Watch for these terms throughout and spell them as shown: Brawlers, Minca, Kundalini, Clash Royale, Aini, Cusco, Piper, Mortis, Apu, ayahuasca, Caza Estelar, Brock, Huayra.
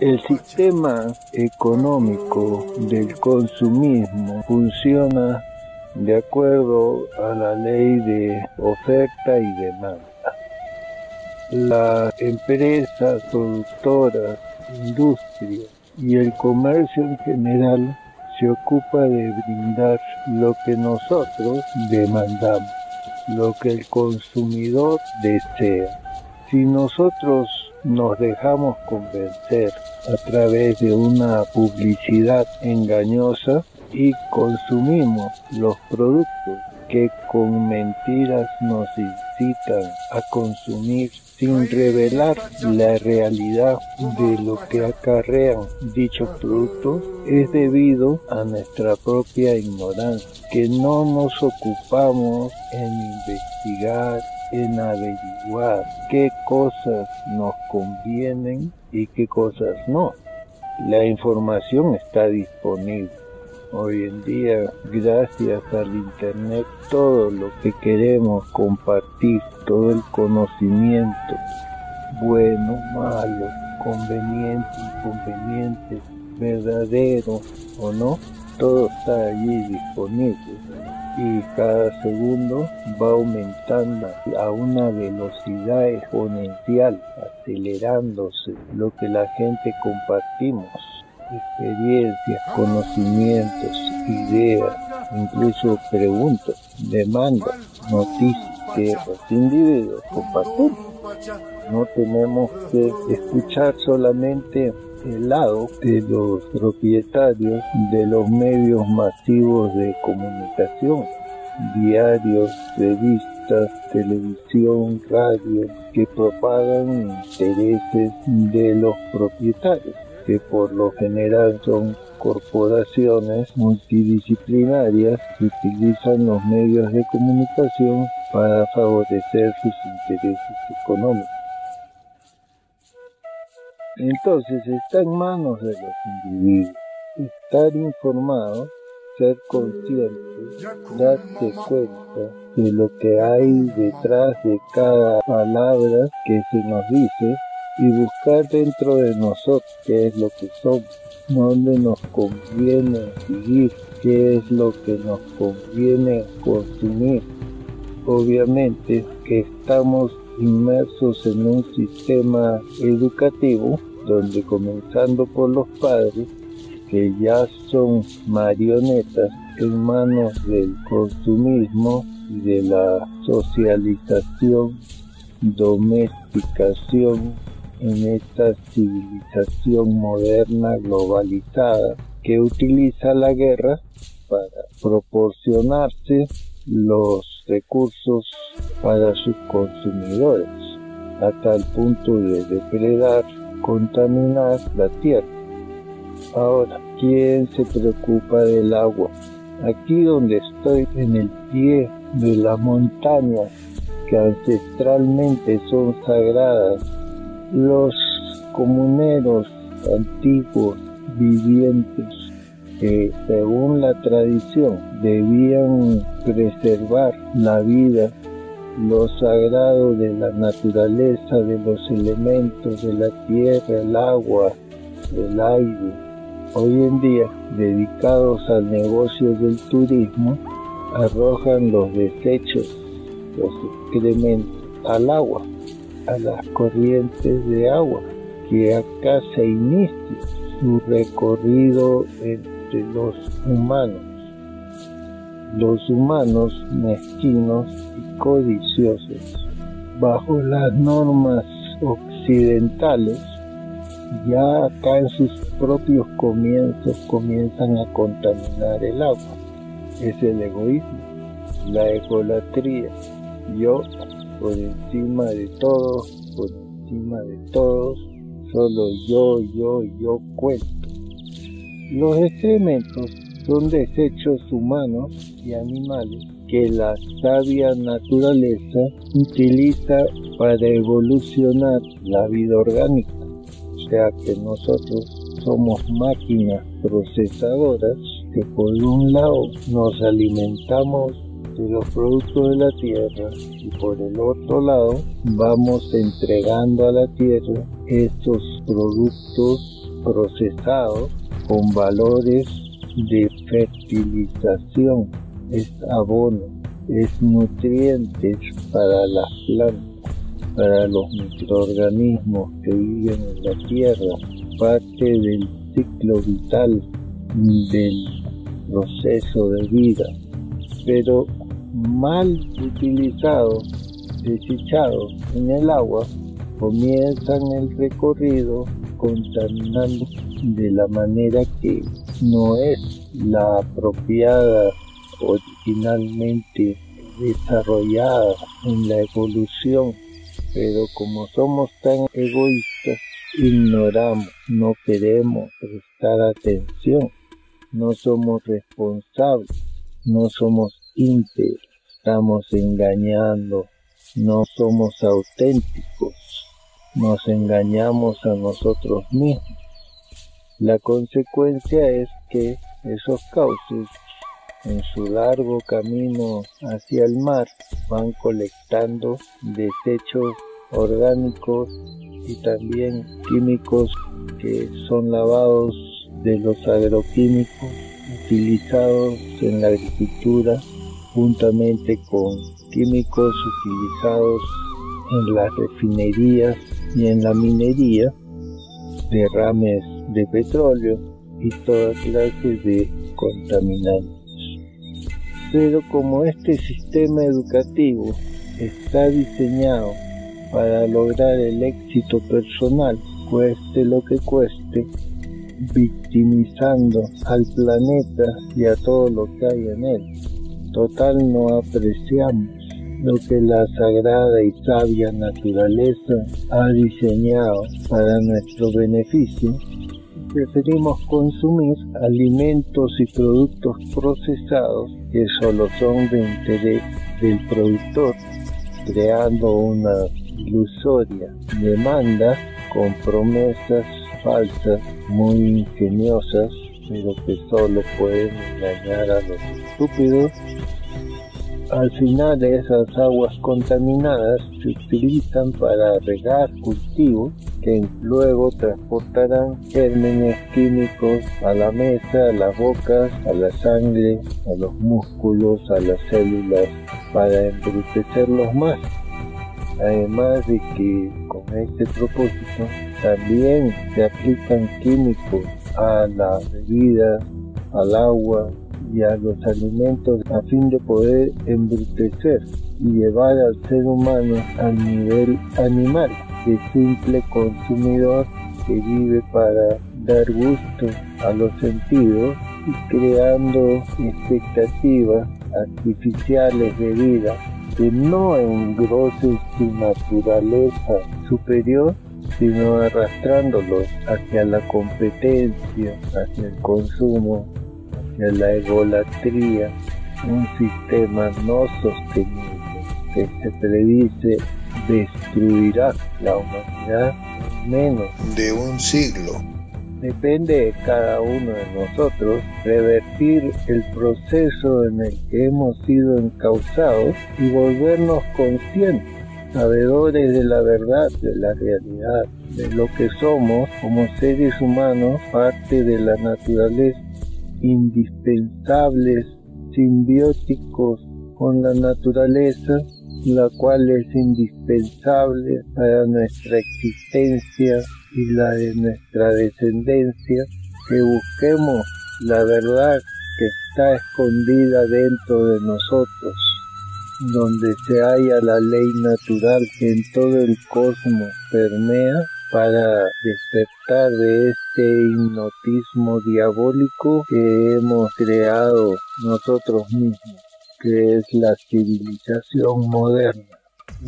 El sistema económico del consumismo funciona de acuerdo a la ley de oferta y demanda. Las empresas productoras, industria y el comercio en general se ocupa de brindar lo que nosotros demandamos, lo que el consumidor desea. Si nosotros nos dejamos convencer a través de una publicidad engañosa y consumimos los productos que con mentiras nos incitan a consumir sin revelar la realidad de lo que acarrean dichos productos, es debido a nuestra propia ignorancia, que no nos ocupamos en investigar, en averiguar qué cosas nos convienen y qué cosas no. La información está disponible. Hoy en día, gracias al Internet, todo lo que queremos compartir, todo el conocimiento, bueno, malo, conveniente, inconveniente, verdadero o no, todo está allí disponible y cada segundo va aumentando a una velocidad exponencial, acelerándose lo que la gente compartimos. Experiencias, conocimientos, ideas, incluso preguntas, demandas, noticias que los individuos comparten. No tenemos que escuchar solamente el lado de los propietarios de los medios masivos de comunicación, diarios, revistas, televisión, radio, que propagan intereses de los propietarios, que por lo general son corporaciones multidisciplinarias que utilizan los medios de comunicación para favorecer sus intereses económicos. Entonces está en manos de los individuos estar informados, ser conscientes, darse cuenta de lo que hay detrás de cada palabra que se nos dice, y buscar dentro de nosotros qué es lo que somos, dónde nos conviene seguir, qué es lo que nos conviene consumir. Obviamente que estamos inmersos en un sistema educativo donde, comenzando por los padres, que ya son marionetas en manos del consumismo y de la socialización, domesticación, en esta civilización moderna globalizada que utiliza la guerra para proporcionarse los recursos para sus consumidores, a tal punto de depredar, contaminar la tierra. Ahora, ¿quién se preocupa del agua? Aquí donde estoy, en el pie de las montañas que ancestralmente son sagradas, los comuneros antiguos vivientes que, según la tradición, debían preservar la vida, lo sagrado de la naturaleza, de los elementos, de la tierra, el agua, el aire. Hoy en día, dedicados al negocio del turismo, arrojan los desechos, los excrementos, al agua, a las corrientes de agua, que acá se inicia su recorrido entre los humanos. Los humanos mezquinos y codiciosos, bajo las normas occidentales, ya acá en sus propios comienzos comienzan a contaminar el agua. Es el egoísmo, la egolatría, yo por encima de todos, por encima de todos, solo yo cuento. Los excrementos son desechos humanos y animales que la sabia naturaleza utiliza para evolucionar la vida orgánica, o sea que nosotros somos máquinas procesadoras que por un lado nos alimentamos de los productos de la tierra, y por el otro lado vamos entregando a la tierra estos productos procesados con valores de fertilización, es abono, es nutrientes para las plantas, para los microorganismos que viven en la tierra, parte del ciclo vital del proceso de vida, pero mal utilizados, desechados en el agua, comienzan el recorrido contaminando de la manera que no es la apropiada originalmente desarrollada en la evolución, pero como somos tan egoístas, ignoramos, no queremos prestar atención, no somos responsables, no somos íntegros, estamos engañando, no somos auténticos, nos engañamos a nosotros mismos. La consecuencia es que esos cauces, en su largo camino hacia el mar, van colectando desechos orgánicos y también químicos que son lavados de los agroquímicos utilizados en la agricultura, juntamente con químicos utilizados en las refinerías y en la minería, derrames de petróleo y toda clase de contaminantes. Pero como este sistema educativo está diseñado para lograr el éxito personal, cueste lo que cueste, victimizando al planeta y a todo lo que hay en él. Total, no apreciamos lo que la sagrada y sabia naturaleza ha diseñado para nuestro beneficio. Preferimos consumir alimentos y productos procesados que solo son de interés del productor, creando una ilusoria demanda con promesas falsas, muy ingeniosas, pero que solo pueden engañar a los estúpidos. Al final, esas aguas contaminadas se utilizan para regar cultivos que luego transportarán gérmenes químicos a la mesa, a las bocas, a la sangre, a los músculos, a las células, para embrutecerlos más. Además de que con este propósito también se aplican químicos a la bebida, al agua y a los alimentos a fin de poder embrutecer y llevar al ser humano al nivel animal, de simple consumidor que vive para dar gusto a los sentidos y creando expectativas artificiales de vida que no engrocen su naturaleza superior, sino arrastrándolos hacia la competencia, hacia el consumo, de la egolatría, un sistema no sostenible que se predice destruirá la humanidad en menos de un siglo. Depende de cada uno de nosotros revertir el proceso en el que hemos sido encauzados y volvernos conscientes, sabedores de la verdad, de la realidad, de lo que somos como seres humanos, parte de la naturaleza, indispensables, simbióticos con la naturaleza, la cual es indispensable para nuestra existencia y la de nuestra descendencia, que busquemos la verdad que está escondida dentro de nosotros, donde se halla la ley natural que en todo el cosmos permea, para despertar de este hipnotismo diabólico que hemos creado nosotros mismos, que es la civilización moderna,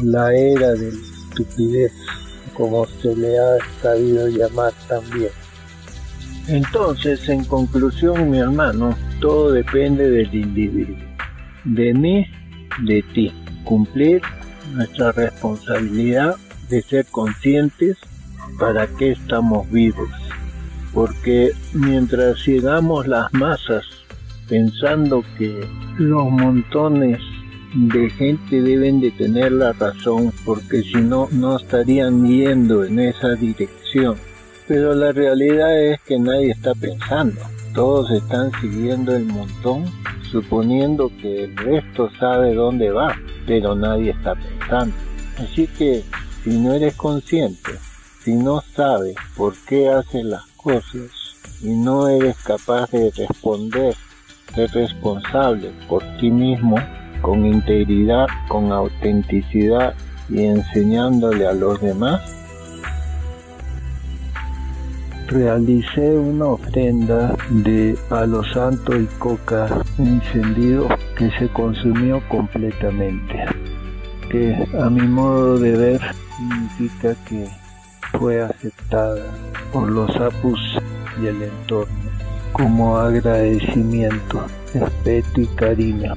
la era de la estupidez, como se le ha sabido llamar también. Entonces, en conclusión, mi hermano, todo depende del individuo, de mí, de ti, cumplir nuestra responsabilidad de ser conscientes para qué estamos vivos, porque mientras llegamos las masas pensando que los montones de gente deben de tener la razón, porque si no, no estarían yendo en esa dirección. Pero la realidad es que nadie está pensando, todos están siguiendo el montón, suponiendo que el resto sabe dónde va, pero nadie está pensando. Así que si no eres consciente, si no sabes por qué haces las cosas y no eres capaz de responder, ser responsable por ti mismo, con integridad, con autenticidad y enseñándole a los demás. Realicé una ofrenda de palo santo y coca encendido que se consumió completamente, que a mi modo de ver significa que fue aceptada por los apus y el entorno como agradecimiento, respeto y cariño.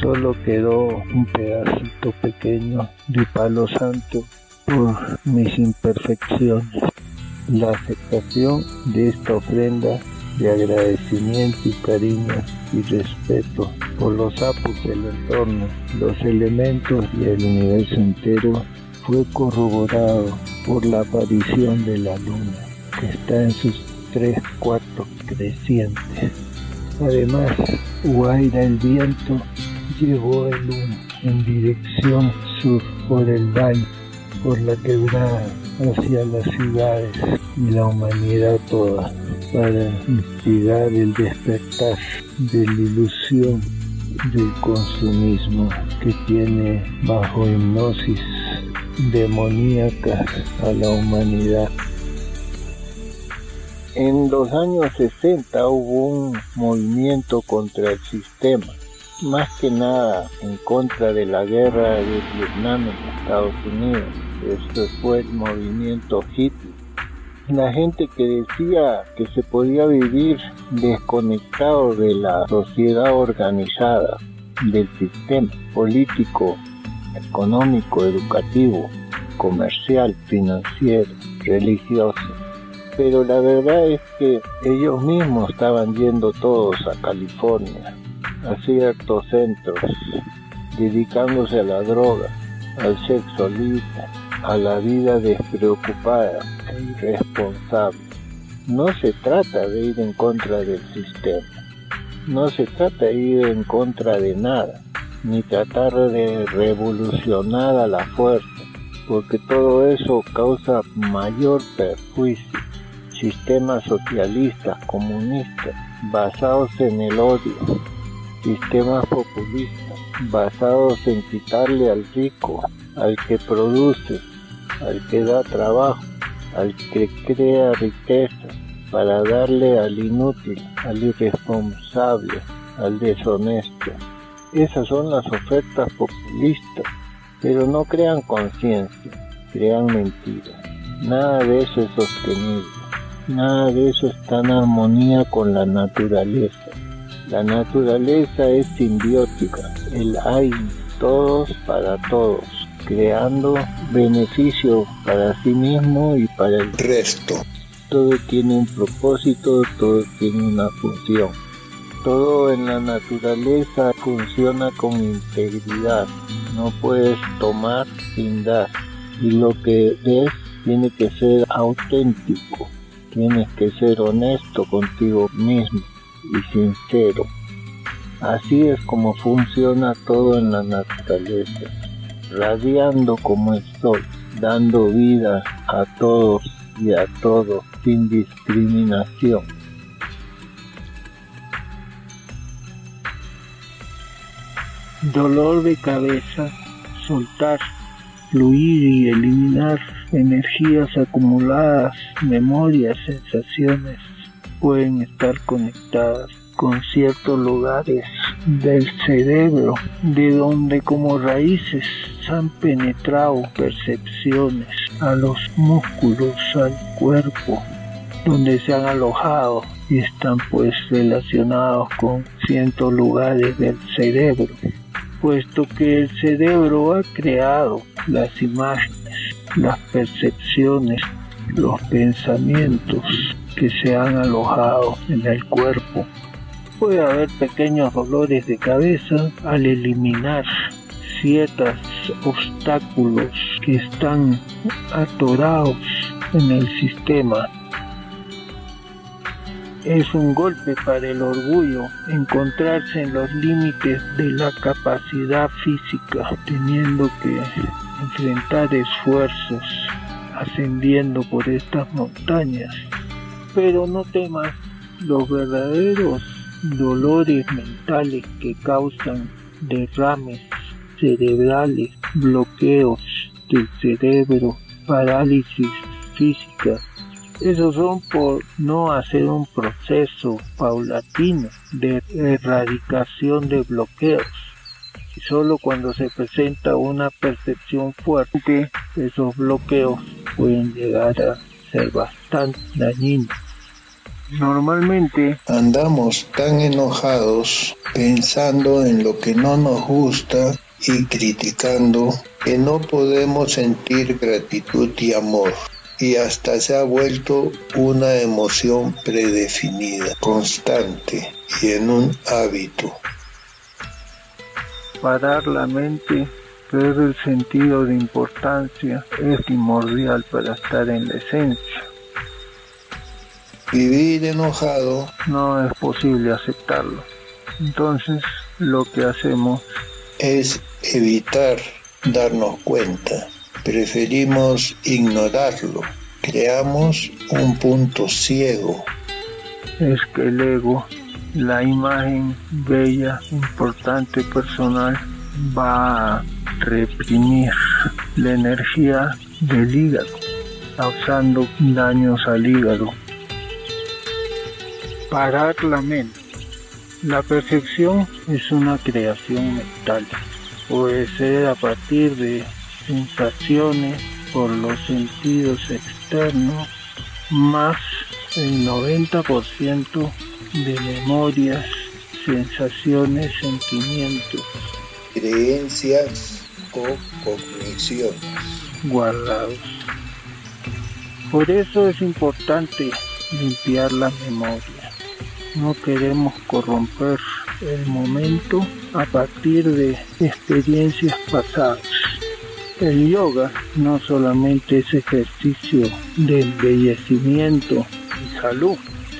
Solo quedó un pedacito pequeño de palo santo por mis imperfecciones. La aceptación de esta ofrenda de agradecimiento y cariño y respeto por los apus, el entorno, los elementos y el universo entero fue corroborado por la aparición de la luna, que está en sus 3/4 crecientes. Además, Huayra el viento llevó el humo en dirección sur por el valle, por la quebrada, hacia las ciudades y la humanidad toda, para instigar el despertar de la ilusión del consumismo que tiene bajo hipnosis demoníaca a la humanidad. En los años 60 hubo un movimiento contra el sistema, más que nada en contra de la guerra de Vietnam en Estados Unidos. Esto fue el movimiento hippie. La gente que decía que se podía vivir desconectado de la sociedad organizada, del sistema político, económico, educativo, comercial, financiero, religioso. Pero la verdad es que ellos mismos estaban yendo todos a California, a ciertos centros, dedicándose a la droga, al sexo libre, a la vida despreocupada y responsable. No se trata de ir en contra del sistema, no se trata de ir en contra de nada, ni tratar de revolucionar a la fuerza, porque todo eso causa mayor perjuicio. Sistemas socialistas, comunistas, basados en el odio. Sistemas populistas, basados en quitarle al rico, al que produce, al que da trabajo, al que crea riqueza, para darle al inútil, al irresponsable, al deshonesto. Esas son las ofertas populistas, pero no crean conciencia, crean mentiras. Nada de eso es sostenible. Nada de eso está en armonía con la naturaleza. La naturaleza es simbiótica, el hay todos para todos, creando beneficio para sí mismo y para el resto. Todo tiene un propósito, todo tiene una función. Todo en la naturaleza funciona con integridad. No puedes tomar sin dar. Y lo que des tiene que ser auténtico. Tienes que ser honesto contigo mismo y sincero. Así es como funciona todo en la naturaleza, radiando como el sol, dando vida a todos y a todos sin discriminación. Dolor de cabeza, soltar, fluir y eliminar energías acumuladas, memorias, sensaciones, pueden estar conectadas con ciertos lugares del cerebro, de donde como raíces han penetrado percepciones a los músculos, al cuerpo, donde se han alojado y están pues relacionados con ciertos lugares del cerebro, puesto que el cerebro ha creado las imágenes, las percepciones, los pensamientos que se han alojado en el cuerpo. Puede haber pequeños dolores de cabeza al eliminar grietas, obstáculos que están atorados en el sistema. Es un golpe para el orgullo encontrarse en los límites de la capacidad física, teniendo que enfrentar esfuerzos ascendiendo por estas montañas. Pero no temas los verdaderos dolores mentales que causan derrames cerebrales, bloqueos del cerebro, parálisis física. Esos son por no hacer un proceso paulatino de erradicación de bloqueos. Y solo cuando se presenta una percepción fuerte, esos bloqueos pueden llegar a ser bastante dañinos. Normalmente andamos tan enojados, pensando en lo que no nos gusta y criticando, que no podemos sentir gratitud y amor. Y hasta se ha vuelto una emoción predefinida, constante y en un hábito. Parar la mente, ver el sentido de importancia, es primordial para estar en la esencia. Vivir enojado no es posible aceptarlo. Entonces, lo que hacemos es evitar darnos cuenta. Preferimos ignorarlo, creamos un punto ciego. Es que el ego, la imagen bella, importante, personal, va a reprimir la energía del hígado, causando daños al hígado. Parar la mente. La percepción es una creación mental, puede ser a partir de sensaciones por los sentidos externos, más el 90% de memorias, sensaciones, sentimientos, creencias o cogniciones guardados. Por eso es importante limpiar la memoria. No queremos corromper el momento a partir de experiencias pasadas. El yoga no solamente es ejercicio de embellecimiento y salud,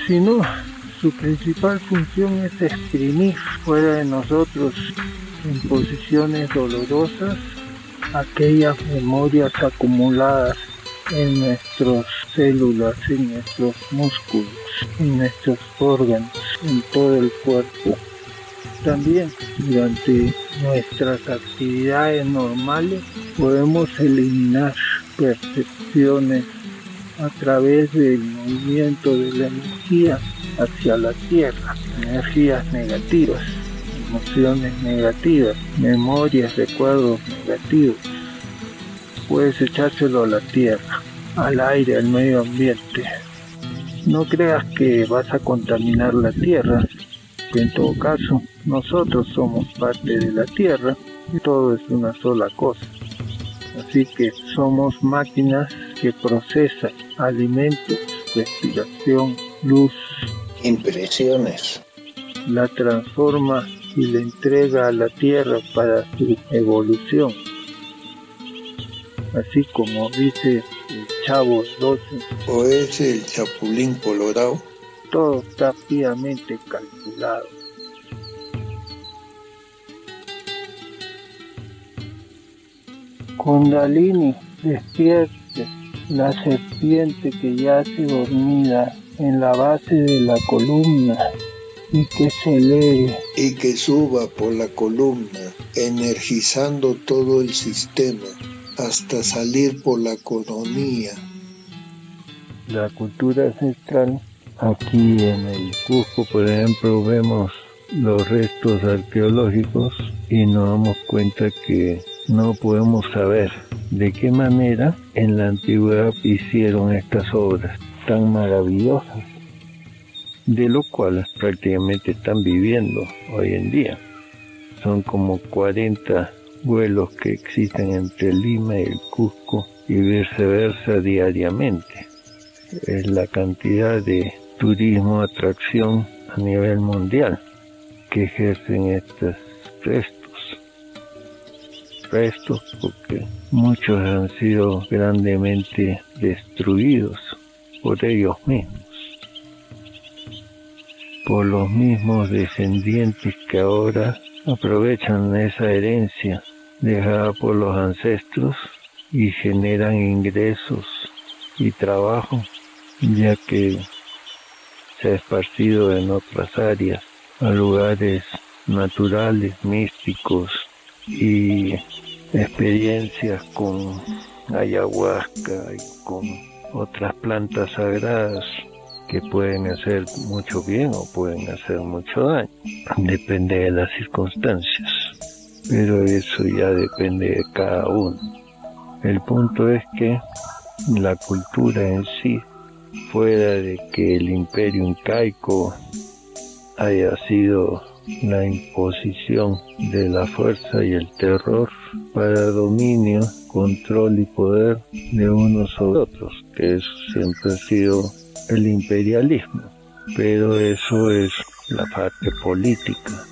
sino su principal función es exprimir fuera de nosotros, en posiciones dolorosas, aquellas memorias acumuladas en nuestras células, en nuestros músculos, en nuestros órganos, en todo el cuerpo. También durante nuestras actividades normales podemos eliminar percepciones a través del movimiento de la energía hacia la tierra, energías negativas, emociones negativas, memorias, recuerdos negativos. Puedes echárselo a la tierra, al aire, al medio ambiente. No creas que vas a contaminar la tierra. En todo caso, nosotros somos parte de la tierra y todo es una sola cosa. Así que somos máquinas que procesan alimentos, respiración, luz, impresiones. La transforma y la entrega a la tierra para su evolución. Así como dice el Chavo 12. ¿O es el Chapulín Colorado? Todo está fríamente calculado. Kundalini, despierte. La serpiente que yace dormida en la base de la columna, y que se eleve y que suba por la columna, energizando todo el sistema hasta salir por la coronilla. La cultura ancestral. Aquí en el Cusco, por ejemplo, vemos los restos arqueológicos y nos damos cuenta que no podemos saber de qué manera en la antigüedad hicieron estas obras tan maravillosas, de lo cual prácticamente están viviendo hoy en día. Son como 40 vuelos que existen entre Lima y el Cusco y viceversa diariamente. Es la cantidad de turismo, atracción a nivel mundial que ejercen estos restos. restos, porque muchos han sido grandemente destruidos por ellos mismos, por los mismos descendientes que ahora aprovechan esa herencia dejada por los ancestros y generan ingresos y trabajo, ya que se ha esparcido en otras áreas, a lugares naturales, místicos y experiencias con ayahuasca y con otras plantas sagradas que pueden hacer mucho bien o pueden hacer mucho daño, depende de las circunstancias, pero eso ya depende de cada uno. El punto es que la cultura en sí, fuera de que el imperio incaico haya sido la imposición de la fuerza y el terror para dominio, control y poder de unos sobre otros, que eso siempre ha sido el imperialismo, pero eso es la parte política.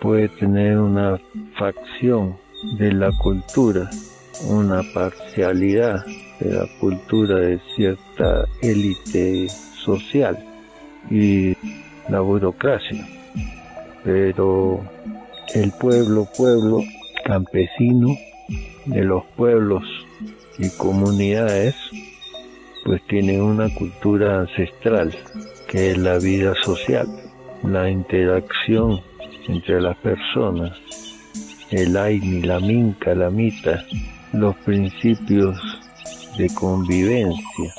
Puede tener una facción de la cultura, una parcialidad de la cultura de cierta élite social y la burocracia, pero el pueblo campesino de los pueblos y comunidades pues tiene una cultura ancestral, que es la vida social, la interacción entre las personas, el Aini, la Minca, la Mita, los principios de convivencia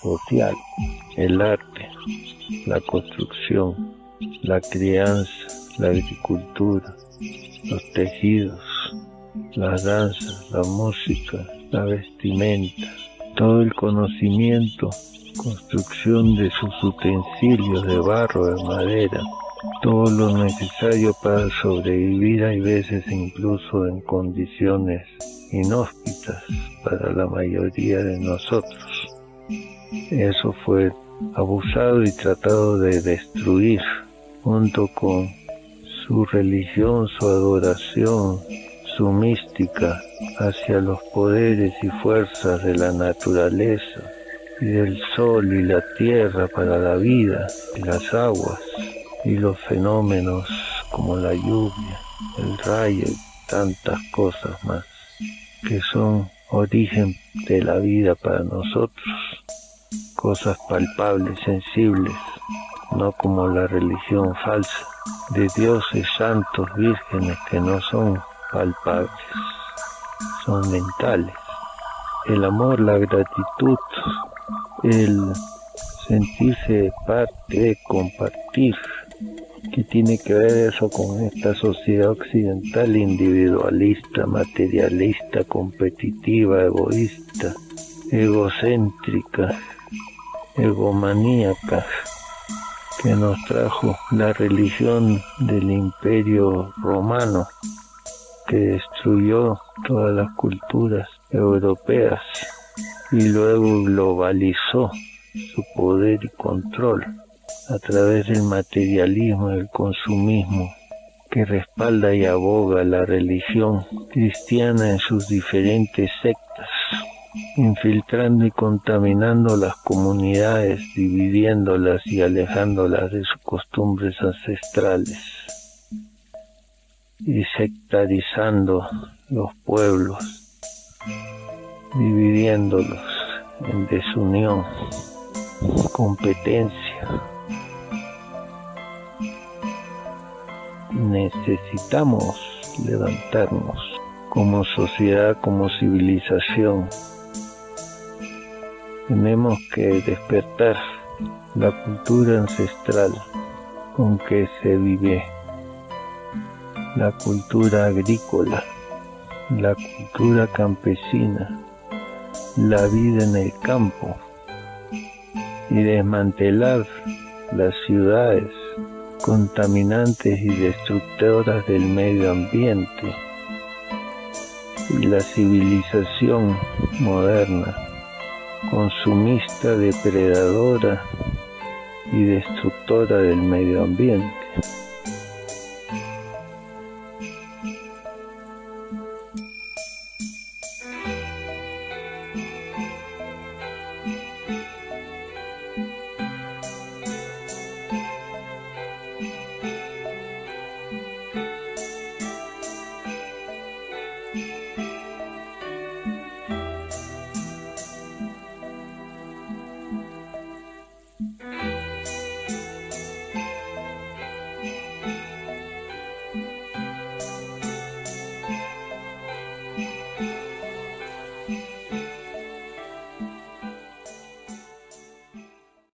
social, el arte, la construcción, la crianza, la agricultura, los tejidos, las danzas, la música, la vestimenta, todo el conocimiento, construcción de sus utensilios de barro, de madera, todo lo necesario para sobrevivir, hay veces incluso en condiciones inhóspitas para la mayoría de nosotros. Eso fue abusado y tratado de destruir, junto con su religión, su adoración, su mística hacia los poderes y fuerzas de la naturaleza y del sol y la tierra para la vida y las aguas y los fenómenos como la lluvia, el rayo y tantas cosas más que son origen de la vida para nosotros, cosas palpables, sensibles, no como la religión falsa de dioses, santos, vírgenes que no son palpables, son mentales. El amor, la gratitud, el sentirse parte, compartir, que tiene que ver eso con esta sociedad occidental individualista, materialista, competitiva, egoísta, egocéntrica, egomaníaca, que nos trajo la religión del Imperio Romano, que destruyó todas las culturas europeas y luego globalizó su poder y control a través del materialismo y el consumismo, que respalda y aboga la religión cristiana en sus diferentes sectas, infiltrando y contaminando las comunidades, dividiéndolas y alejándolas de sus costumbres ancestrales, y sectarizando los pueblos, dividiéndolos en desunión, competencia. Necesitamos levantarnos como sociedad, como civilización. Tenemos que despertar la cultura ancestral con que se vive, la cultura agrícola, la cultura campesina, la vida en el campo, y desmantelar las ciudades contaminantes y destructoras del medio ambiente, y la civilización moderna, consumista, depredadora y destructora del medio ambiente.